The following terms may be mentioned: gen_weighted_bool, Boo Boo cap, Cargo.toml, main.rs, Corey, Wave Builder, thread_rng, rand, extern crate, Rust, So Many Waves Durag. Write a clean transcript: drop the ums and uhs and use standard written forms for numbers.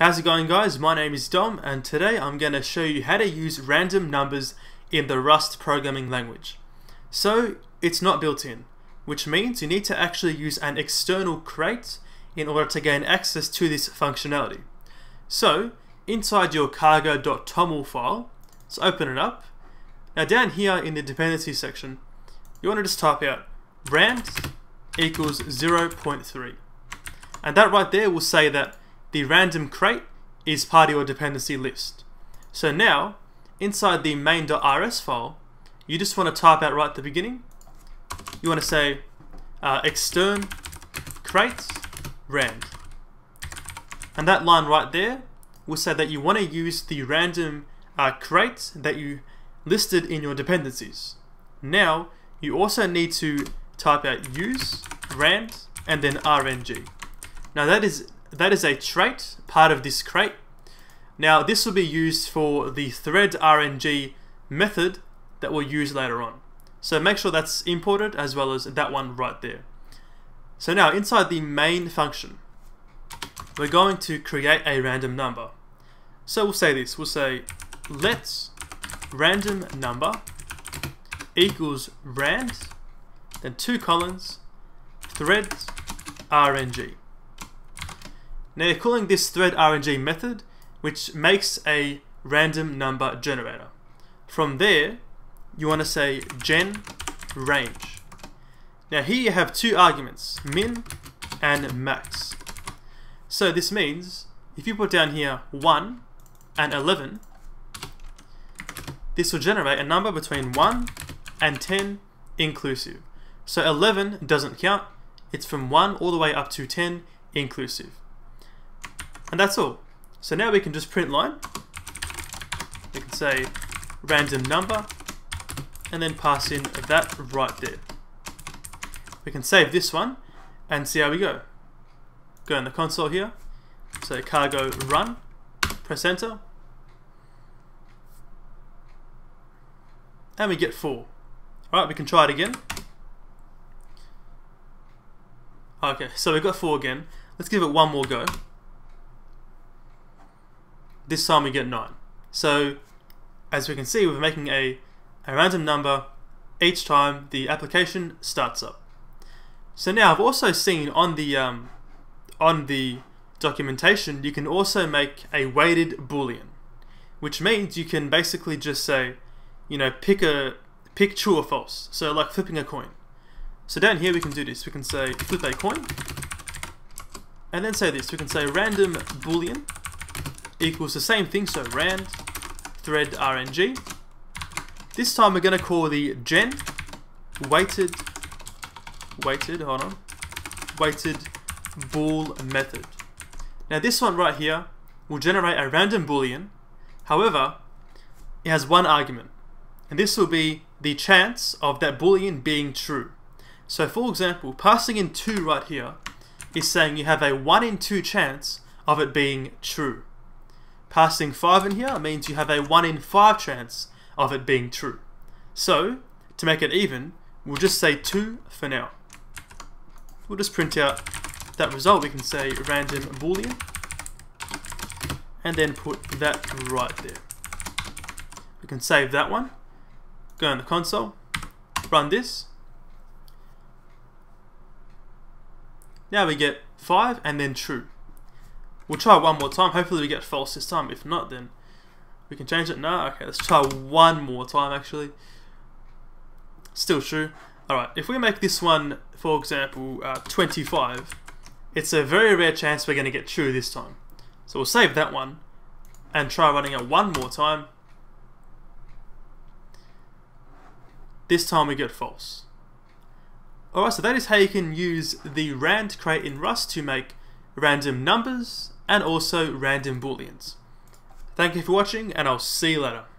How's it going, guys? My name is Dom, and today I'm going to show you how to use random numbers in the Rust programming language. So it's not built in, which means you need to actually use an external crate in order to gain access to this functionality. So inside your Cargo.toml file, let's open it up. Now down here in the dependency section, you want to just type out rand equals 0.3, and that right there will say that the random crate is part of your dependency list. So now, inside the main.rs file, you just want to type out right at the beginning, you want to say extern crate rand. And that line right there will say that you want to use the random crate that you listed in your dependencies. Now, you also need to type out use rand and then rng. Now that is a trait, part of this crate. Now this will be used for the thread_rng method that we'll use later on. So make sure that's imported, as well as that one right there. So now inside the main function, we're going to create a random number. So we'll say let random number equals rand, then 2 colons, thread_rng. Now you're calling this thread_rng method, which makes a random number generator. From there, you want to say gen_range. Now here you have 2 arguments, min and max. So this means if you put down here 1 and 11, this will generate a number between 1 and 10 inclusive. So 11 doesn't count, it's from 1 all the way up to 10 inclusive. And that's all. So now we can just print line. We can say random number and then pass in that right there. We can save this one and see how we go. Go in the console here. So cargo run, press enter. And we get 4. Alright, we can try it again. Okay, so we got 4 again. Let's give it one more go. This time we get 9. So as we can see, we're making a random number each time the application starts up. So now I've also seen on the documentation, you can also make a weighted boolean, which means you can basically just say, you know, pick true or false. So like flipping a coin. So down here we can do this. We can say flip a coin, and then say this. We can say random boolean equals the same thing, so rand thread_rng. This time we're going to call the gen weighted bool method. Now this one right here will generate a random boolean, however it has 1 argument, and this will be the chance of that boolean being true. So for example, passing in 2 right here is saying you have a 1 in 2 chance of it being true. Passing 5 in here means you have a 1 in 5 chance of it being true. So to make it even, we'll just say 2 for now. We'll just print out that result. We can say random boolean and then put that right there. We can save that one, go in the console, run this. Now we get 5 and then true. We'll try one more time. Hopefully we get false this time. If not, then we can change it. No, okay, let's try one more time actually. Still true. Alright, if we make this one, for example, 25, it's a very rare chance we're going to get true this time. So we'll save that one and try running it one more time. This time we get false. Alright, so that is how you can use the rand crate in Rust to make random numbers and also random booleans. Thank you for watching, and I'll see you later.